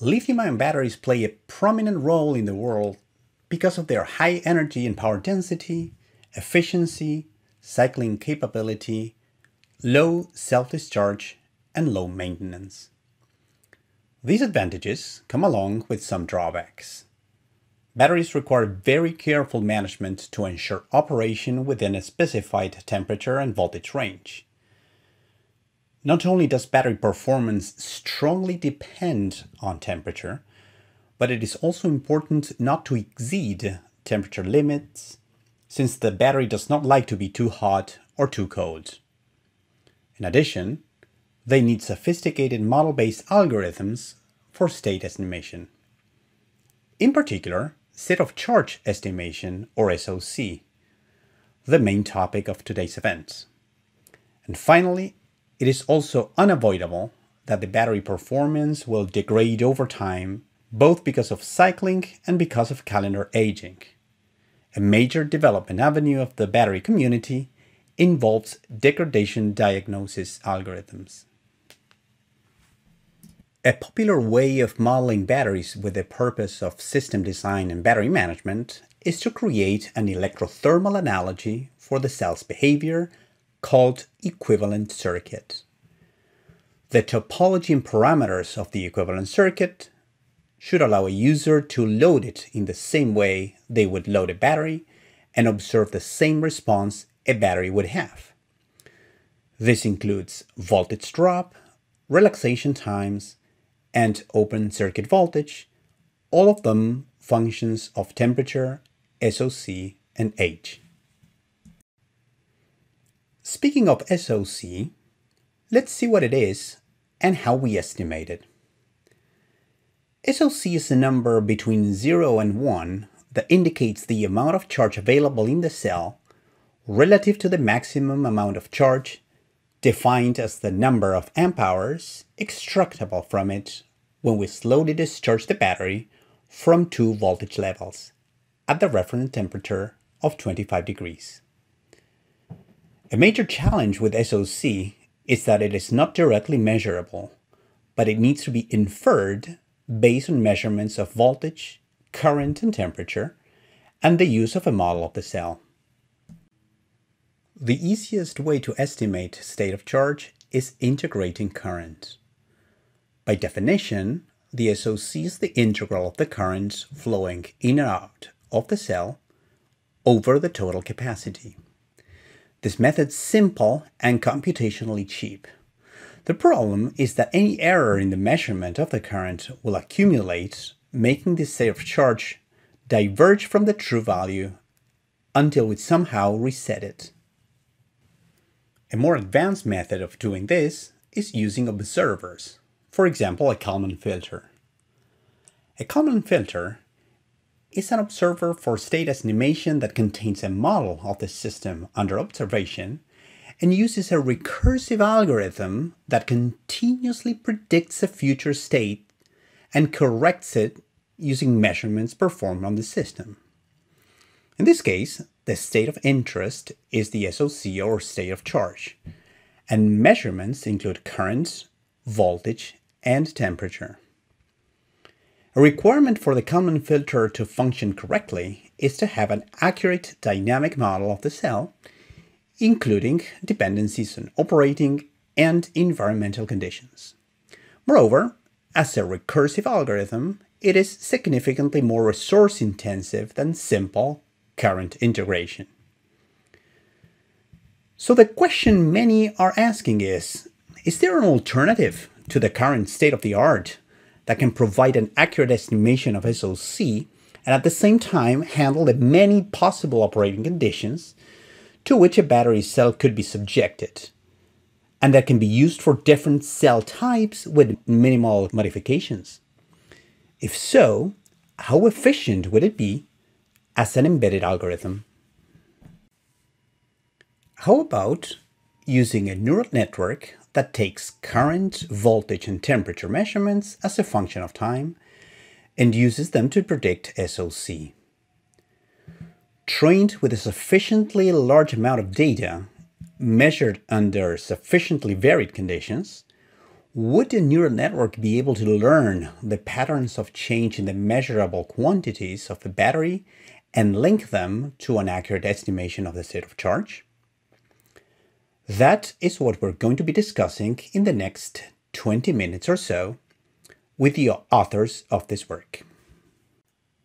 Lithium-ion batteries play a prominent role in the world because of their high energy and power density, efficiency, cycling capability, low self-discharge, and low maintenance. These advantages come along with some drawbacks. Batteries require very careful management to ensure operation within a specified temperature and voltage range. Not only does battery performance strongly depend on temperature, but it is also important not to exceed temperature limits, since the battery does not like to be too hot or too cold. In addition, they need sophisticated model-based algorithms for state estimation. In particular, state of charge estimation, or SOC, the main topic of today's event. And finally, it is also unavoidable that the battery performance will degrade over time, both because of cycling and because of calendar aging. A major development avenue of the battery community involves degradation diagnosis algorithms. A popular way of modeling batteries with the purpose of system design and battery management is to create an electrothermal analogy for the cell's behavior called equivalent circuit. The topology and parameters of the equivalent circuit should allow a user to load it in the same way they would load a battery and observe the same response a battery would have. This includes voltage drop, relaxation times, and open circuit voltage, all of them functions of temperature, SOC, and age. Speaking of SOC, let's see what it is and how we estimate it. SOC is a number between 0 and 1 that indicates the amount of charge available in the cell relative to the maximum amount of charge, defined as the number of amp hours extractable from it when we slowly discharge the battery from two voltage levels at the reference temperature of 25 degrees. A major challenge with SOC is that it is not directly measurable, but it needs to be inferred based on measurements of voltage, current, and temperature, and the use of a model of the cell. The easiest way to estimate state of charge is integrating current. By definition, the SOC is the integral of the currents flowing in and out of the cell over the total capacity. This method is simple and computationally cheap. The problem is that any error in the measurement of the current will accumulate, making the state of charge diverge from the true value until we somehow reset it. A more advanced method of doing this is using observers, for example, a Kalman filter. A Kalman filter is an observer for state estimation that contains a model of the system under observation and uses a recursive algorithm that continuously predicts a future state and corrects it using measurements performed on the system. In this case, the state of interest is the SOC, or state of charge, and measurements include current, voltage, and temperature. A requirement for the Kalman filter to function correctly is to have an accurate dynamic model of the cell, including dependencies on operating and environmental conditions. Moreover, as a recursive algorithm, it is significantly more resource-intensive than simple current integration. So the question many are asking is there an alternative to the current state of the art that can provide an accurate estimation of SOC and at the same time handle the many possible operating conditions to which a battery cell could be subjected, and that can be used for different cell types with minimal modifications? If so, how efficient would it be as an embedded algorithm? How about using a neural network that takes current, voltage, and temperature measurements as a function of time and uses them to predict SOC? Trained with a sufficiently large amount of data, measured under sufficiently varied conditions, Would a neural network be able to learn the patterns of change in the measurable quantities of the battery and link them to an accurate estimation of the state of charge? That is what we're going to be discussing in the next 20 minutes or so with the authors of this work.